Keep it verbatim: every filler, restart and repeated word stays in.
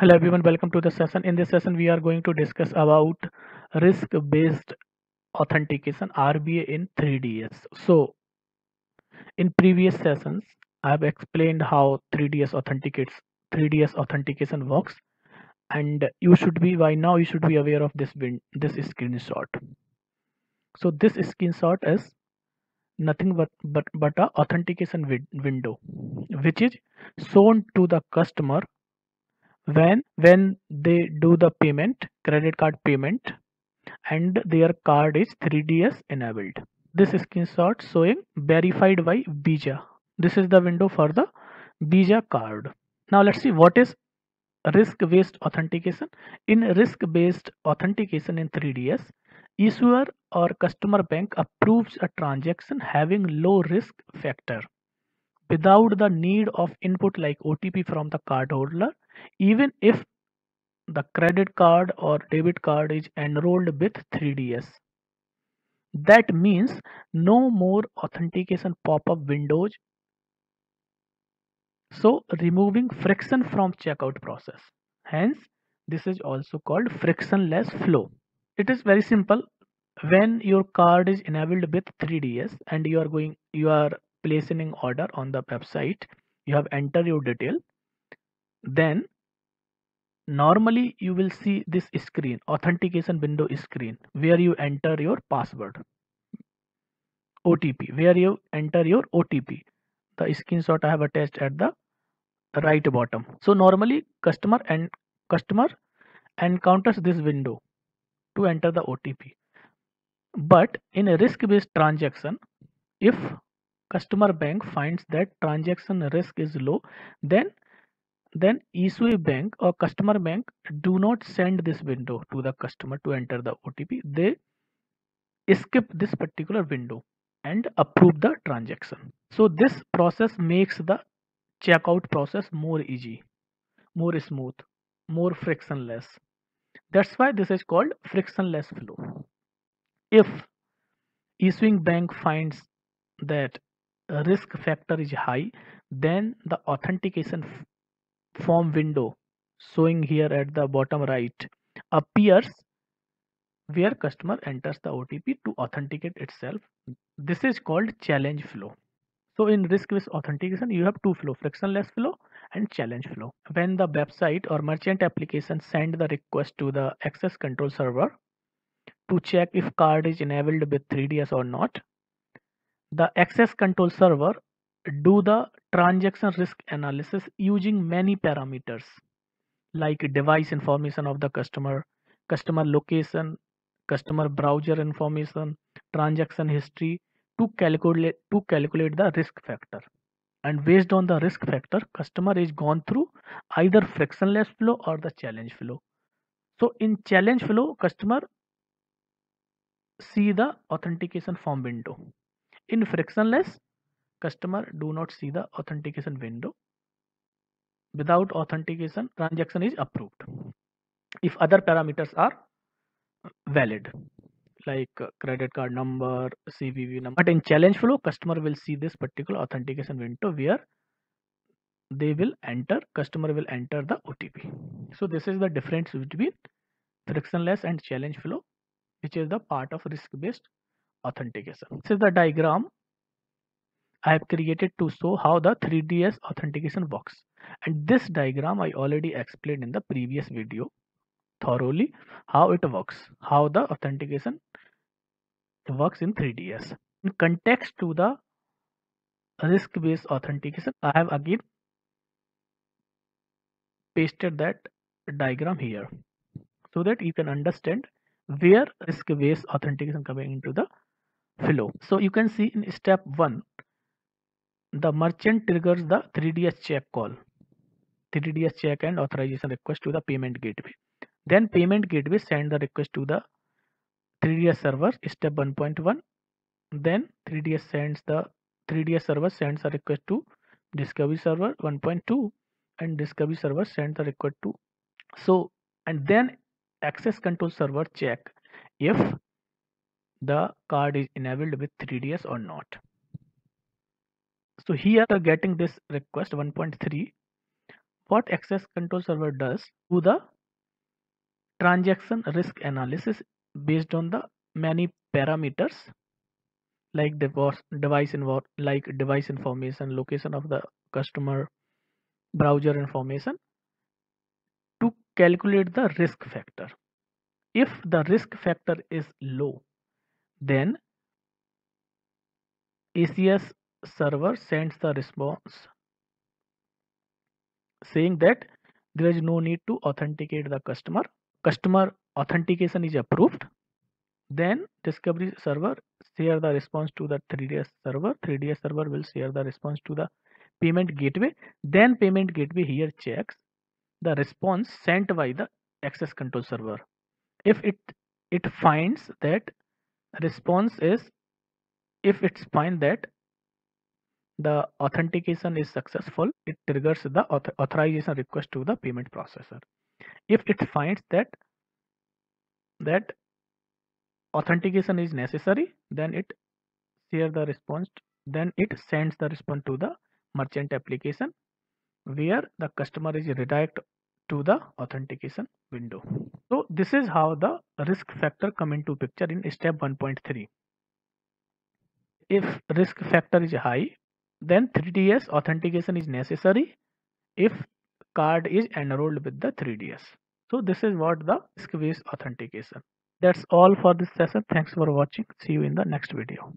Hello everyone, welcome to the session. In this session we are going to discuss about risk based authentication, R B A, in three D S. So in previous sessions I have explained how three D S authenticates three D S authentication works, and you should be by now you should be aware of this this screenshot. So this screenshot is nothing but but but a authentication win window which is shown to the customer when when they do the payment, credit card payment, and their card is three D S enabled. This screenshot showing verified by Visa. This is the window for the Visa card. Now let's see what is risk-based authentication. In risk-based authentication in three D S, issuer or customer bank approves a transaction having low risk factor without the need of input like O T P from the cardholder, even if the credit card or debit card is enrolled with three D S. That means no more authentication pop-up windows, so removing friction from checkout process. Hence this is also called frictionless flow. It is very simple. When your card is enabled with three D S and you are going you are placing an order on the website, you have entered your detail, then normally you will see this screen, authentication window screen, where you enter your password, O T P, where you enter your O T P. The screenshot I have attached at the right bottom. So normally customer and customer encounters this window to enter the O T P, but in a risk-based transaction, if customer bank finds that transaction risk is low, then then issuer bank or customer bank do not send this window to the customer to enter the O T P. They skip this particular window and approve the transaction. So this process makes the checkout process more easy, more smooth, more frictionless. That's why this is called frictionless flow. If issuing bank finds that risk factor is high, then the authentication form window showing here at the bottom right appears where customer enters the O T P to authenticate itself. This is called challenge flow. So in risk-based authentication you have two flow, frictionless flow and challenge flow. When the website or merchant application send the request to the access control server to check if card is enabled with three D S or not, the access control server do the transaction risk analysis using many parameters like device information of the customer, customer location, customer browser information, transaction history to calculate to calculate the risk factor. And based on the risk factor, customer is gone through either frictionless flow or the challenge flow. So in challenge flow, customer see the authentication form window. In frictionless, customer do not see the authentication window. Without authentication, transaction is approved if other parameters are valid like credit card number, C V V number. But in challenge flow, customer will see this particular authentication window where they will enter, customer will enter the O T P. So this is the difference between frictionless and challenge flow, which is the part of risk-based authentication. This is the diagram I have created to show how the three D S authentication works, and this diagram I already explained in the previous video thoroughly how it works, how the authentication works in three D S. In context to the risk-based authentication, I have again pasted that diagram here so that you can understand where risk-based authentication coming into the flow. So you can see in step one, the merchant triggers the three D S check call, three D S check and authorization request to the payment gateway. Then payment gateway send the request to the three D S server, step one point one. Then three D S sends the three D S server sends a request to Discovery server one point two, and Discovery server sends the request to. So and then access control server check if the card is enabled with three D S or not. So here getting this request one point three, what access control server does, do the transaction risk analysis based on the many parameters like device device involved, like device information, location of the customer, browser information, to calculate the risk factor. If the risk factor is low, then A C S server sends the response saying that there is no need to authenticate the customer. Customer authentication is approved. Then discovery server share the response to the three D S server. three D S server will share the response to the payment gateway. Then payment gateway here checks the response sent by the access control server. If it it finds that response is, if it's find that the authentication is successful, it triggers the author authorization request to the payment processor. If it finds that that authentication is necessary, then it share the response, then it sends the response to the merchant application where the customer is redirected to the authentication window. So this is how the risk factor come into picture in step one point three. If risk factor is high, then three D S authentication is necessary if card is enrolled with the three D S. So this is what the risk-based authentication. That's all for this session. Thanks for watching. See you in the next video.